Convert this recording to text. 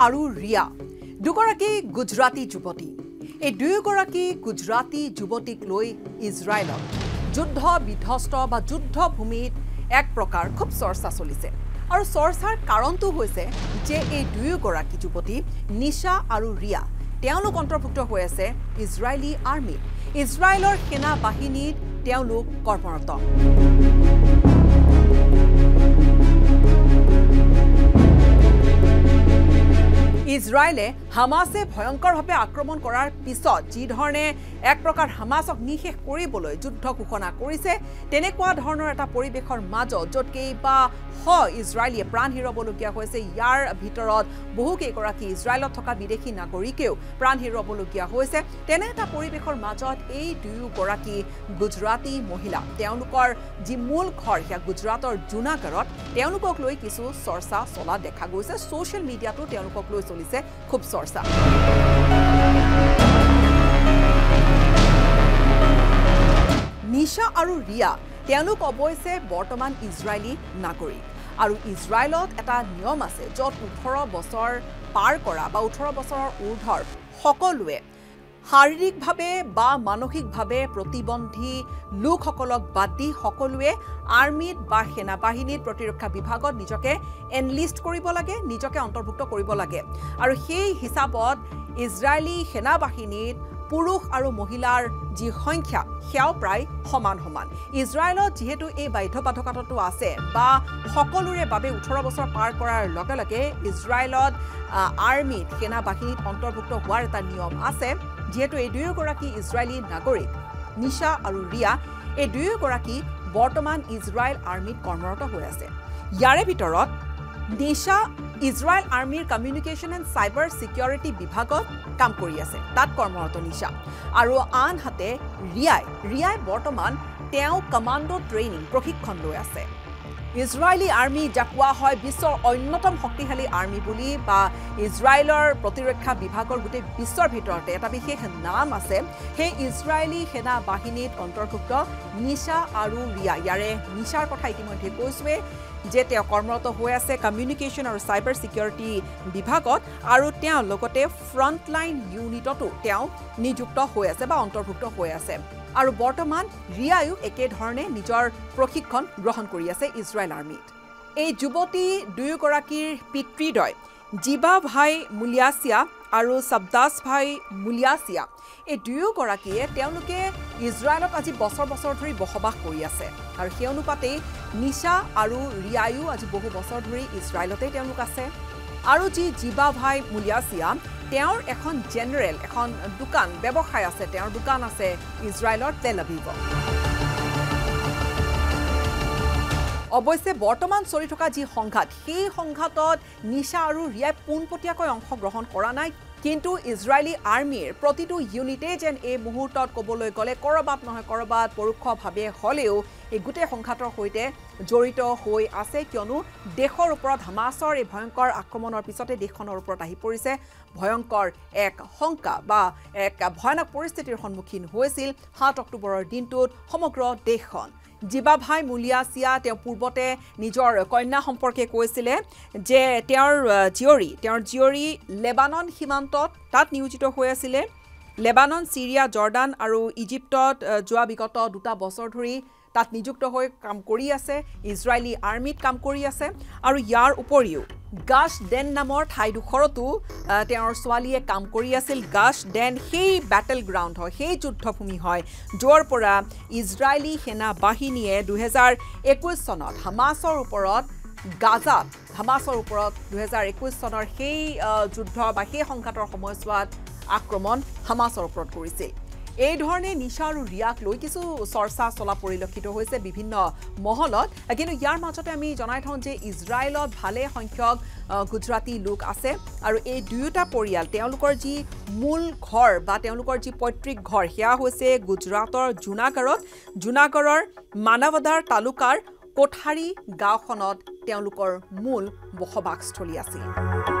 aru Ria. Dukoraki Gujarati Juboti. A Dukoraki Gujarati Juboti Kloi Israel. Juddha Bithosto ba Juddha Bhumit ek prakar khub sorsa solise. Aru sorsar karontu hoise je ei Dukoraki Juboti Nisha aru Ria. Teolu kontrapukto hoise Israeli army. Israelor Hena Bahini Teolu korporato. Israele Hamase bhoyankar bhabe akraman korar pisot ji dhorone ek prakar Hamasok nishesh koribole juddho ghoshona korise tenekwa dhoroner eta poribeshor majot jot keiba ho Israelie pran hirobologia hoise yar bhitorot bohu kekoraki Israelot thoka bideshi nagorikeo pran hirobologia hoise tene eta poribeshor majot ei duyu goraki Gujarati mohila teolukor ji mul ghor ya Gujarator Junagarhot teolukok loi kichu sorsa sola dekha goise social media to teolukok loi চলিছে খুব চর্চা নিশা আৰু ৰিয়া তেওঁলোক অৱশ্যে বৰ্তমান ইজৰাইলী নাগৰিক আৰু ইজৰাইলত এটা নিয়ম আছে যত 18 বছৰ পাৰ কৰা বা 18 বছৰৰ ঊৰ্ধৰ সকলোৱে শাৰীৰিকভাৱে বা মানসিকভাৱে প্ৰতিবন্ধী লোকসকলক বাদী সকলোৱে আৰ্মিত বা সেনা বাহিনীৰ প্ৰতিৰক্ষা বিভাগত নিজকে এনলিষ্ট কৰিব লাগে নিজকে অন্তৰ্ভুক্ত কৰিব লাগে আৰু সেই হিচাপত ইজৰাইলী সেনা বাহিনীত পুৰুষ আৰু মহিলাৰ যি সংখ্যা সেয়া প্ৰায় সমান সমান ইজৰাইলত যেহেতু এই বাধ্যবাধকতাটো আছে বা সকলোৰে বাবে 18 বছৰ পাৰ কৰাৰ লগে লগে ইজৰাইলত আৰ্মিত সেনা বাহিনীত অন্তৰ্ভুক্ত হোৱাৰ এটা নিয়ম আছে যেহেতু এই দুয়ো গৰাকী ইজৰাইলী নাগৰিক নিশা আৰু ৰিয়া এই দুয়ো গৰাকী বৰ্তমান ইজৰাইল আৰ্মিত কৰ্মৰত হৈ আছে ইয়াৰে ভিতৰত নিশা ইজৰাইল আৰ্মিৰ কমিউনিকেচন এণ্ড সাইবাৰ সিকিউৰিটি বিভাগত কাম কৰি আছে তাত কৰ্মৰত নিশা আৰু আন হাতে ৰিয়াই বৰ্তমান তেওঁ কমান্ডো ট্ৰেইনিং প্ৰশিক্ষণ লৈ আছে Israeli army jakwa hoy bischor onyotom shoktikhali army boli ba Israelor protirokkha bibhagor gote bischor bhitorte eta bishekh naam ase he Israeli hena bahinit antarkukto Nisha aru Ria yare Nishar kotha itimodhe koiswe je teo kormorato hoy ase communication aru cyber security bibhagot aru teo logote frontline unit to teo nijukto hoy ase ba antarkukto hoy ase আৰু বৰ্তমান ৰিয়াও একে ধৰণে নিজৰ প্ৰশিক্ষণ গ্ৰহণ কৰি আছে Israel আৰ্মিত এই যুৱতী দুয়ো গৰাকীৰ পিতৃদয় জিবা ভাই মুলিয়াসিয়া আৰু সবদাস ভাই মুলিয়াসিয়া এই দুয়ো গৰাকীয়ে তেওঁলোকে ইজৰাইলত আজি বছৰ বছৰ ধৰি বসবাস কৰি আছে আৰু সেই অনুপাতে নিশা আৰু ৰিয়াও আজি বহু বছৰ ধৰি ইজৰাইলতে তেওঁলোক আছে আৰু জি জিবা ভাই মুলিয়াসিয়া তেওঁৰ এখন জেনাৰেল এখন দোকান ব্যৱসায় আছে তেওঁৰ দোকান আছে ইজৰাইলৰ তেল আবিবত অৱশ্যে বৰ্তমান চলি থকা যি সংঘাত সেই সংঘাতত নিশা আৰু ৰিয়া পোনপটীয়াকৈ অংশগ্ৰহণ কৰা নাই কিন্তু ইজৰাইলী আৰ্মিৰ প্ৰতিটো ইউনিটে যেন এই মুহূৰ্তত কবলৈ গলে কৰবাত নহয় কৰবাত পৰোক্ষভাৱে হলেও এই গুটে সংঘাতৰ হৈতে জড়িত হৈ আছে কিয়নো দেশৰ ওপৰত হামাসৰ এই ভয়ংকৰ আক্ৰমণৰ পিছতে দেশখনৰ ওপৰত আহি পৰিছে ভয়ংকৰ এক সংকা বা এক ভয়ানক পৰিস্থিতিৰ সন্মুখীন হৈছিল 7 অক্টোবৰৰ দিনটোত সমগ্ৰ দেশখন জিবা ভাই মুলিয়াসিয়া তেওঁ পূৰ্বতে নিজৰ কন্যা সম্পৰ্কে কৈছিলে যে তেওঁৰ জিয়ৰি লেবানন হিমান্তত তাত নিয়োজিত হৈ আছিল লেবানন সিৰিয়া জৰ্ডান আৰু ইজিপ্তত যোৱা বিগত দুটা বছৰ ধৰি তাত নিযুক্ত হৈ কাম কৰি আছে ইজৰাইলী আৰ্মিত কাম কৰি আছে আৰু ইয়াৰ উপৰিও গাশ ডেন নামৰ ঠাইডোখৰতো তেওঁৰ ছোৱালীয়ে কাম কৰি আছিল গাশ ডেন সেই ব্যাটল গ্ৰাউণ্ড হয় সেই যুদ্ধভূমি হয় যৰ পৰা ইজৰাইলী সেনা বাহিনীয়ে 2021 চনত হামাসৰ ওপৰত গাজা হামাসৰ ওপৰত 2021 চনৰ সেই যুদ্ধ বা সেই সংঘাতৰ সময়ছোৱাত আক্ৰমণ হামাসৰ ওপৰত কৰিছিল এই ধৰণে নিশা আৰু ৰিয়াক লৈ কিছু চৰ্চা চলা পৰিলক্ষিত হৈছে বিভিন্ন মহলত কিন্তু ইয়াৰ মাজতে আমি জনাই থওঁ যে ইজৰাইলত ভালে সংখ্যক গুজৰাটী লোক আছে আৰু এই দুয়োটা পৰিয়াল তেওঁলোকৰ যি মূল ঘৰ বা তেওঁলোকৰ যি পৈতৃক ঘৰ হেয়া হৈছে গুজৰাটৰ জুনাগড়ৰ মানৱদাৰ তালুকাৰ কোঠাৰী গাঁওখনত তেওঁলোকৰ মূল বসবাসস্থলী আছিল